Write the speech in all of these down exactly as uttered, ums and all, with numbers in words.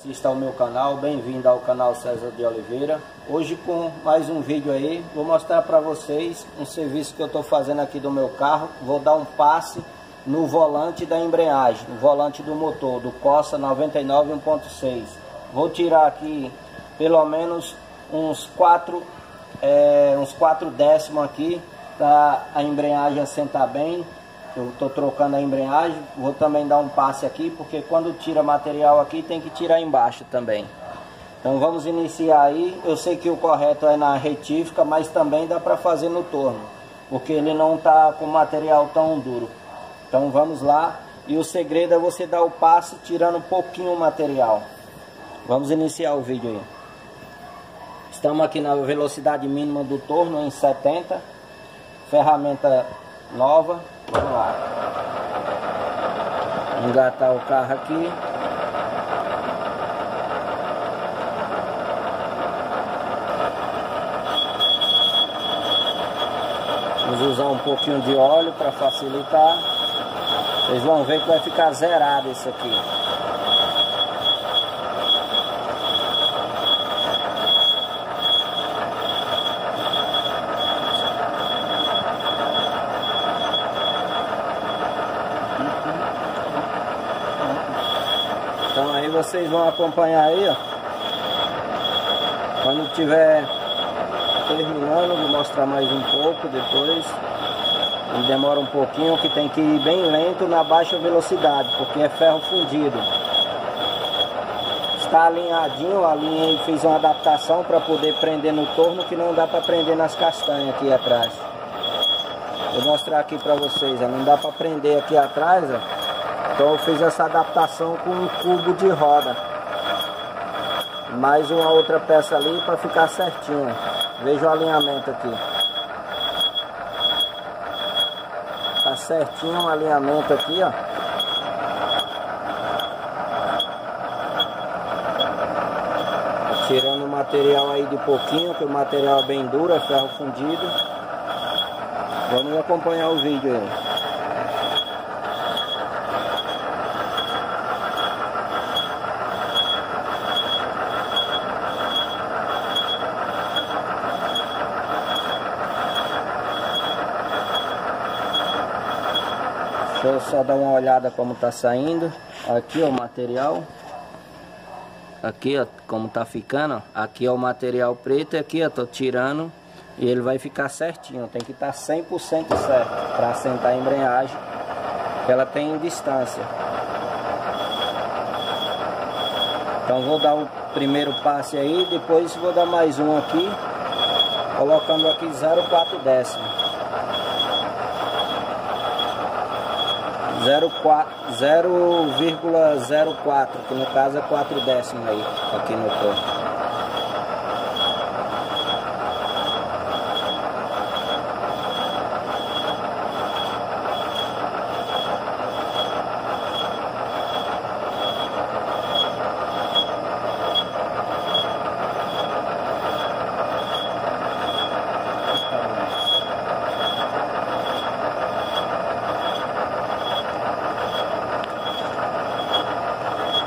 Assista ao meu canal, bem-vindo ao canal César de Oliveira. Hoje com mais um vídeo aí, vou mostrar para vocês um serviço que eu estou fazendo aqui do meu carro. Vou dar um passe no volante da embreagem, no volante do motor, do Corsa noventa e nove um ponto seis. Vou tirar aqui pelo menos uns quatro, é, uns quatro décimos aqui para a embreagem assentar bem. Eu estou trocando a embreagem, vou também dar um passe aqui, porque quando tira material aqui tem que tirar embaixo também. Então vamos iniciar aí. Eu sei que o correto é na retífica, mas também dá para fazer no torno, porque ele não está com material tão duro. Então vamos lá. E o segredo é você dar o passe tirando um pouquinho o material. Vamos iniciar o vídeo aí. Estamos aqui na velocidade mínima do torno em setenta. Ferramenta nova. Vamos lá. Engatar o carro aqui. Vamos usar um pouquinho de óleo para facilitar. Vocês vão ver que vai ficar zerado isso aqui. Então aí vocês vão acompanhar aí, ó. Quando tiver terminando, vou mostrar mais um pouco depois. Ele demora um pouquinho, que tem que ir bem lento na baixa velocidade, porque é ferro fundido. Está alinhadinho, a linha aí fez uma adaptação para poder prender no torno, que não dá para prender nas castanhas aqui atrás. Vou mostrar aqui para vocês, ó. Não dá para prender aqui atrás, ó. Então eu fiz essa adaptação com um cubo de roda, mais uma outra peça ali para ficar certinho. Veja o alinhamento aqui. Tá certinho o alinhamento aqui, ó. Tirando o material aí de pouquinho, que o material é bem duro, é ferro fundido. Vamos acompanhar o vídeo aí. Deixa eu só dar uma olhada como tá saindo. Aqui é o material. Aqui, ó, como tá ficando, ó. Aqui é o material preto. Aqui, ó, tô tirando. E ele vai ficar certinho. Tem que estar tá cem por cento certo para assentar a embreagem, que ela tem distância. Então vou dar o primeiro passe aí. Depois vou dar mais um aqui, colocando aqui zero vírgula quatro décimo. zero vírgula zero quatro, que no caso é quatro décimos aí, aqui no corpo.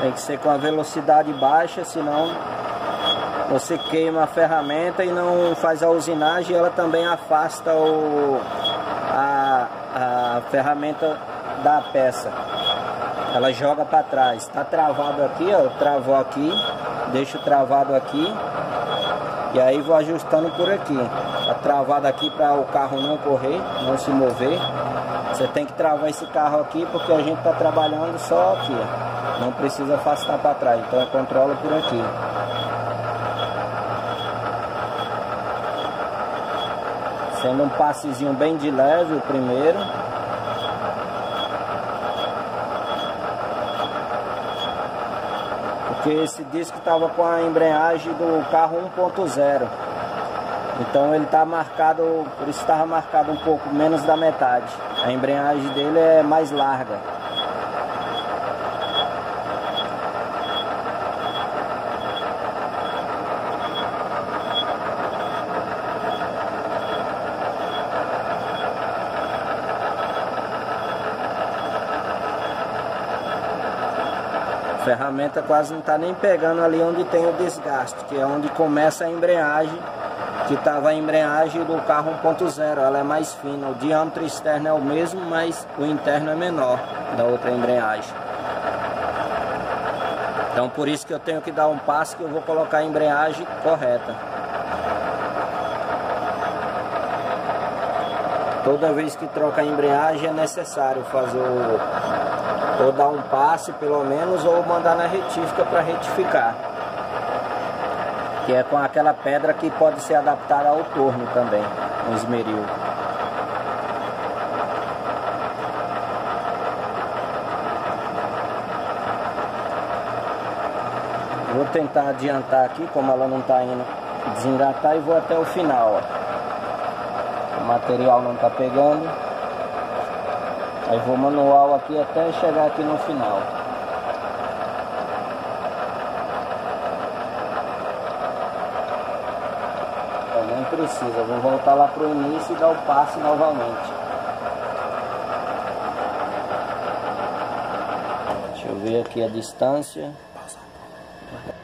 Tem que ser com a velocidade baixa, senão você queima a ferramenta e não faz a usinagem. Ela também afasta o, a, a ferramenta da peça. Ela joga para trás. Está travado aqui, ó. Travou aqui. Deixo travado aqui. E aí vou ajustando por aqui. Está travado aqui para o carro não correr, não se mover. Você tem que travar esse carro aqui, porque a gente está trabalhando só aqui, ó. Não precisa afastar para trás, então eu controlo por aqui. Sendo um passezinho bem de leve o primeiro. Porque esse disco estava com a embreagem do carro um ponto zero. Então ele está marcado, por isso estava marcado um pouco menos da metade. A embreagem dele é mais larga. ferramenta quase não está nem pegando ali onde tem o desgaste, que é onde começa a embreagem, que estava a embreagem do carro um ponto zero, ela é mais fina, o diâmetro externo é o mesmo, mas o interno é menor da outra embreagem. Então por isso que eu tenho que dar um passo que eu vou colocar a embreagem correta. Toda vez que troca a embreagem é necessário fazer o, ou dar um passe pelo menos, ou mandar na retífica para retificar, que é com aquela pedra que pode ser adaptada ao torno também, um esmeril. Vou tentar adiantar aqui, como ela não está indo desengatar, e vou até o final, ó. O material não está pegando, aí vou manual aqui até chegar aqui no final. Eu nem precisa, vou voltar lá para o início e dar o passe novamente. Deixa eu ver aqui a distância.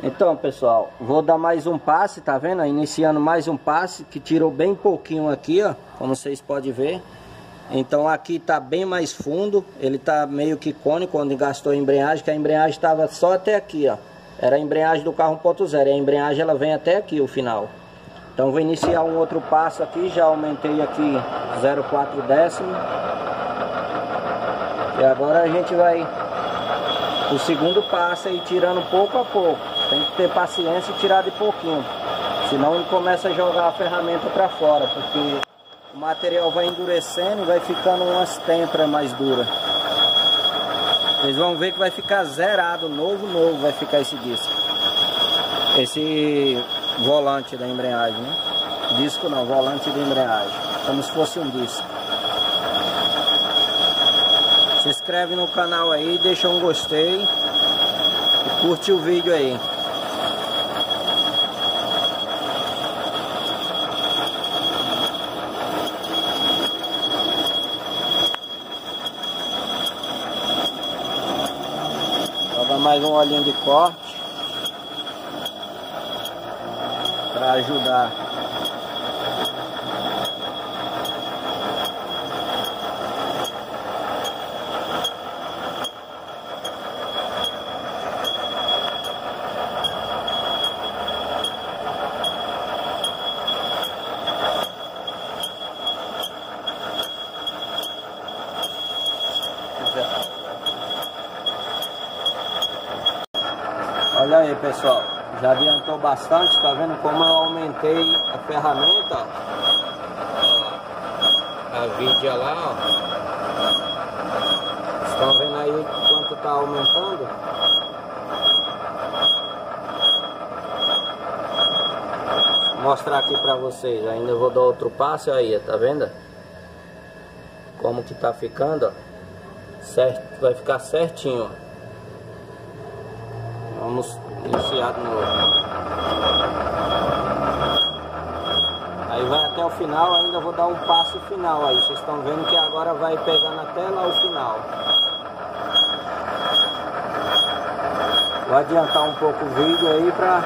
Então pessoal, vou dar mais um passe, tá vendo? Iniciando mais um passe, que tirou bem pouquinho aqui, ó, como vocês podem ver. Então aqui tá bem mais fundo, ele tá meio que cônico, onde gastou a embreagem, que a embreagem estava só até aqui, ó. Era a embreagem do carro um ponto zero, e a embreagem ela vem até aqui, o final. Então vou iniciar um outro passo aqui, já aumentei aqui zero vírgula quatro décimo. E agora a gente vai o segundo passo aí, tirando pouco a pouco. Tem que ter paciência e tirar de pouquinho, senão ele começa a jogar a ferramenta para fora, porque o material vai endurecendo e vai ficando umas têmperas mais duras. Vocês vão ver que vai ficar zerado, novo, novo vai ficar esse disco. Esse volante da embreagem, né? Disco não, volante da embreagem, como se fosse um disco. Se inscreve no canal aí, deixa um gostei e curte o vídeo aí. Mais um olhinho de corte para ajudar. Olha aí pessoal, já adiantou bastante, tá vendo como eu aumentei a ferramenta, ó. Ó, a vidia lá, ó. Estão vendo aí quanto tá aumentando? Vou mostrar aqui pra vocês, ainda vou dar outro passo aí, tá vendo? Como que tá ficando, ó. Certo, vai ficar certinho, ó. Vamos iniciar de novo. Aí vai até o final, ainda vou dar um passo final aí. Vocês estão vendo que agora vai pegando até lá o final. Vou adiantar um pouco o vídeo aí pra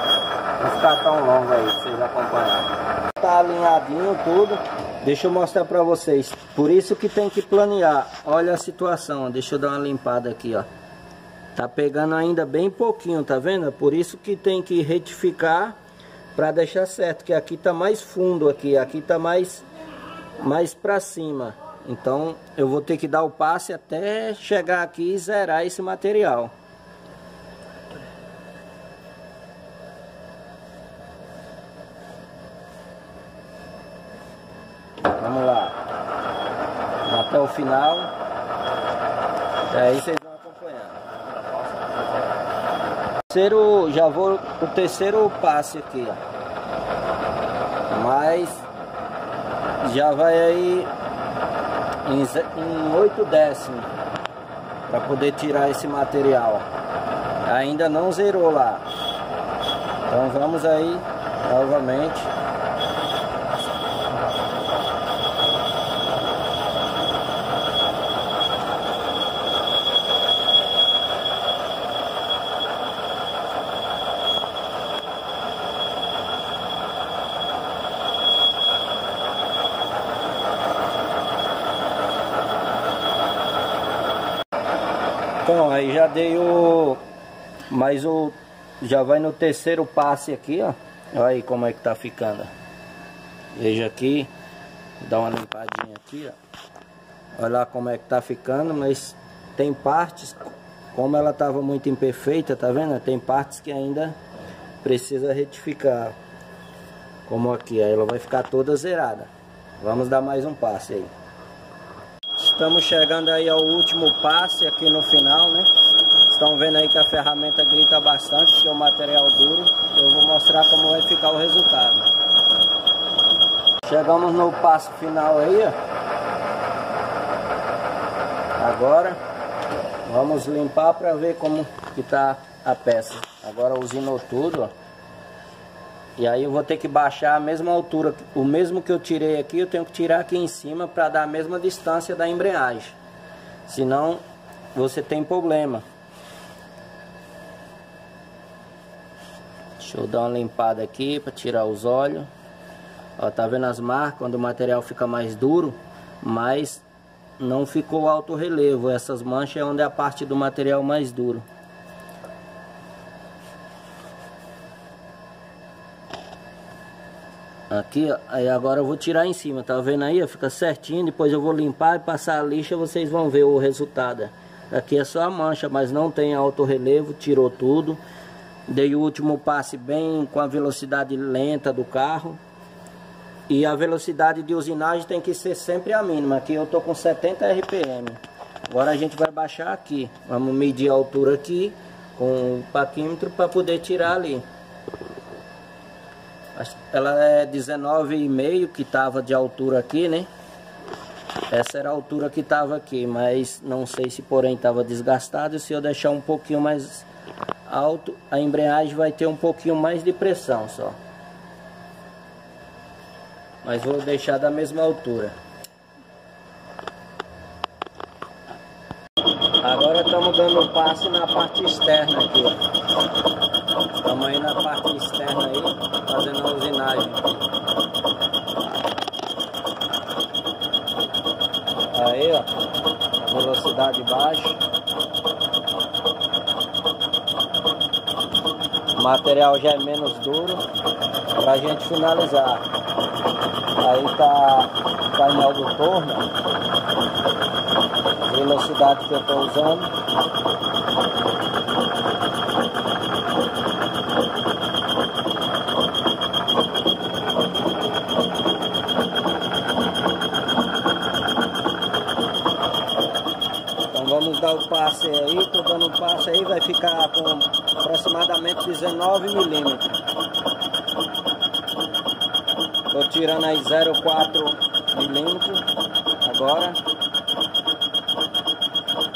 não ficar tão longo aí, pra vocês acompanharem. Tá alinhadinho tudo. Deixa eu mostrar pra vocês. Por isso que tem que planear. Olha a situação, deixa eu dar uma limpada aqui, ó. Tá pegando ainda bem pouquinho, tá vendo? Por isso que tem que retificar para deixar certo, que aqui tá mais fundo aqui, aqui tá mais mais para cima. Então eu vou ter que dar o passe até chegar aqui e zerar esse material. Vamos lá. Até o final. É isso aí. Terceiro, já vou o terceiro passe aqui, ó. Mas já vai aí em oito décimos para poder tirar esse material. Ainda não zerou lá, então vamos aí novamente. Então, aí já dei o... Mas o... Já vai no terceiro passe aqui, ó. Olha aí como é que tá ficando. Veja aqui. Dá uma limpadinha aqui, ó. Olha lá como é que tá ficando, mas tem partes... Como ela estava muito imperfeita, tá vendo? Tem partes que ainda precisa retificar. Como aqui, aí ela vai ficar toda zerada. Vamos dar mais um passe aí. Estamos chegando aí ao último passe aqui no final, né? Estão vendo aí que a ferramenta grita bastante, porque é um material duro. Eu vou mostrar como vai ficar o resultado. Chegamos no passo final aí, ó. Agora... Vamos limpar para ver como que tá a peça. Agora usinou tudo, ó. E aí eu vou ter que baixar a mesma altura. O mesmo que eu tirei aqui, eu tenho que tirar aqui em cima para dar a mesma distância da embreagem. Senão, você tem problema. Deixa eu dar uma limpada aqui para tirar os óleos. Ó, tá vendo as marcas? Quando o material fica mais duro, mais... Não ficou alto relevo, essas manchas é onde é a parte do material mais duro. Aqui, ó, aí agora eu vou tirar em cima, tá vendo aí? Fica certinho, depois eu vou limpar e passar a lixa, vocês vão ver o resultado. Aqui é só a mancha, mas não tem alto relevo, tirou tudo. Dei o último passe bem com a velocidade lenta do carro. E a velocidade de usinagem tem que ser sempre a mínima. Aqui eu tô com setenta R P M. Agora a gente vai baixar aqui. Vamos medir a altura aqui com o paquímetro para poder tirar ali. Ela é dezenove e meio que tava de altura aqui, né? Essa era a altura que tava aqui, mas não sei se porém tava desgastado. Se eu deixar um pouquinho mais alto, a embreagem vai ter um pouquinho mais de pressão só. Mas vou deixar da mesma altura. Agora estamos dando um passe na parte externa aqui, ó. Estamos aí na parte externa aí, fazendo a usinagem. Aí, ó. Velocidade baixa. O material já é menos duro. Pra gente finalizar. Aí tá o painel do torno, a velocidade que eu estou usando. Então vamos dar o passe aí, estou dando o passe aí, vai ficar com aproximadamente dezenove milímetros. Estou tirando aí zero vírgula quatro milímetros agora,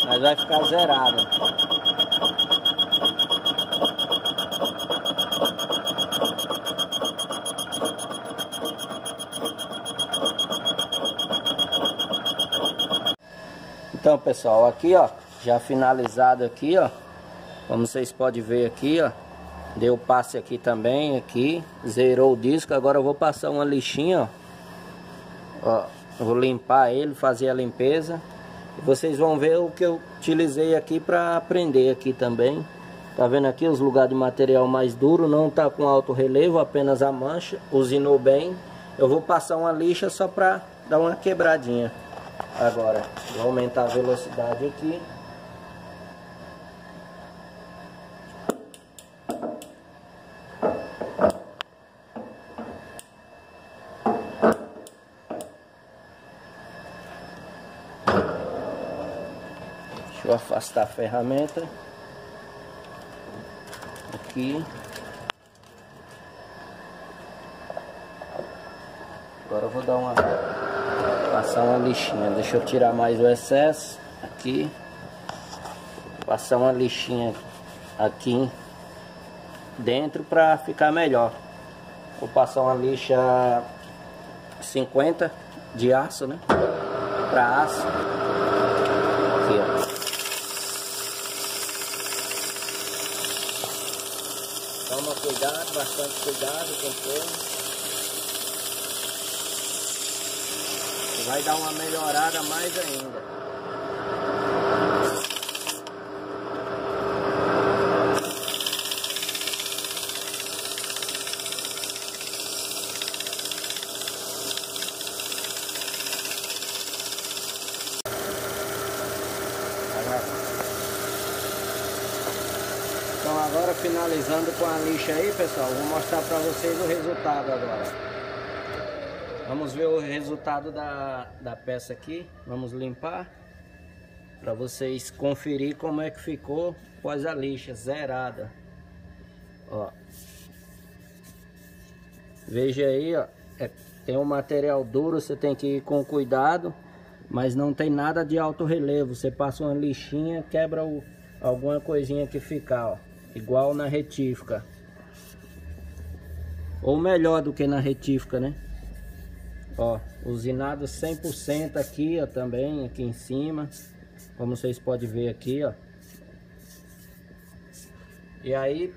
mas vai ficar zerado. Então, pessoal, aqui, ó, já finalizado aqui, ó, como vocês podem ver aqui, ó. Deu passe aqui também, aqui, zerou o disco, agora eu vou passar uma lixinha, ó, ó, vou limpar ele, fazer a limpeza. E vocês vão ver o que eu utilizei aqui para prender aqui também. Tá vendo aqui os lugares de material mais duro, não tá com alto relevo, apenas a mancha, usinou bem. Eu vou passar uma lixa só para dar uma quebradinha. Agora, vou aumentar a velocidade aqui. Vou afastar a ferramenta aqui. Agora eu vou dar uma passar uma lixinha. Deixa eu tirar mais o excesso aqui. Passar uma lixinha aqui dentro para ficar melhor. Vou passar uma lixa cinquenta de aço, né? Para aço. Aqui, ó. Toma cuidado, bastante cuidado com tudo. Vai dar uma melhorada mais ainda. finalizando com a lixa aí, pessoal. Vou mostrar para vocês o resultado agora. Vamos ver o resultado da, da peça aqui. Vamos limpar para vocês conferir como é que ficou após a lixa zerada. Ó, veja aí, ó, é, tem um material duro, você tem que ir com cuidado, mas não tem nada de alto relevo. Você passa uma lixinha, quebra o, alguma coisinha que ficar, ó, igual na retífica, ou melhor do que na retífica, né? Ó, usinado cem por cento aqui, ó, também aqui em cima, como vocês podem ver aqui, ó. E aí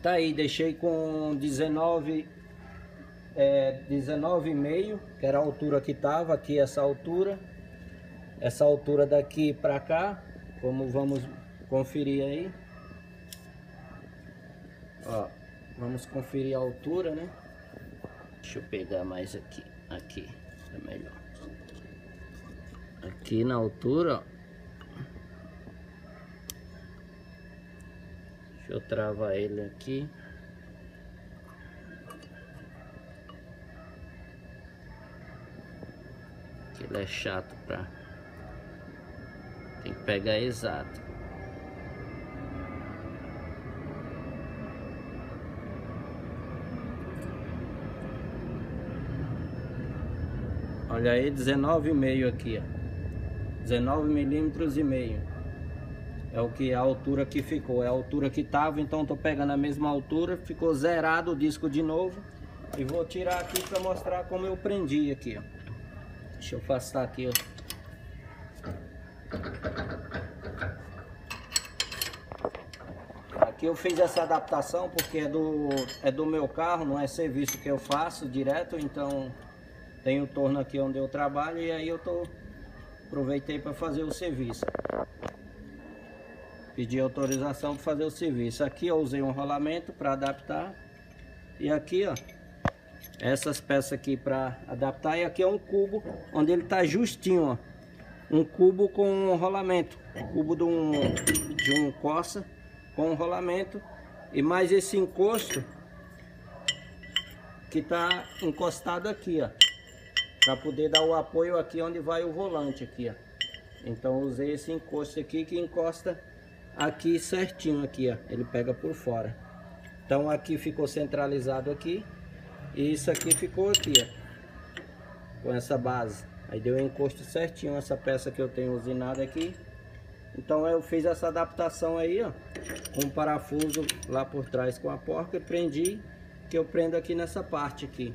tá aí, deixei com dezenove, é, dezenove e meio, que era a altura que tava aqui, essa altura, essa altura daqui para cá, como vamos conferir aí, ó, vamos conferir a altura, né? Deixa eu pegar mais aqui, aqui é melhor, aqui na altura, ó. Deixa eu travar ele aqui. Ele é chato pra... Tem que pegar exato. Olha aí, dezenove e meio aqui, ó. dezenove milímetros e meio. É o que a altura que ficou, é a altura que tava, então tô pegando a mesma altura, ficou zerado o disco de novo. E vou tirar aqui para mostrar como eu prendi aqui, ó. Deixa eu afastar aqui, ó. Aqui eu fiz essa adaptação porque é do, é do meu carro, não é serviço que eu faço direto, então tem o torno aqui onde eu trabalho e aí eu tô, aproveitei para fazer o serviço. Pedi autorização para fazer o serviço. Aqui eu usei um rolamento para adaptar. E aqui, ó, essas peças aqui para adaptar. E aqui é um cubo onde ele tá justinho, ó. Um cubo com um rolamento. Um cubo de um, de um Corsa com um rolamento. E mais esse encosto que tá encostado aqui, ó. Para poder dar o apoio aqui onde vai o volante aqui, ó. Então eu usei esse encosto aqui que encosta aqui certinho aqui, ó, ele pega por fora. Então aqui ficou centralizado aqui e isso aqui ficou aqui, ó, com essa base. Aí deu encosto certinho essa peça que eu tenho usinado aqui. Então eu fiz essa adaptação aí, ó, com um parafuso lá por trás com a porca e prendi, que eu prendo aqui nessa parte aqui.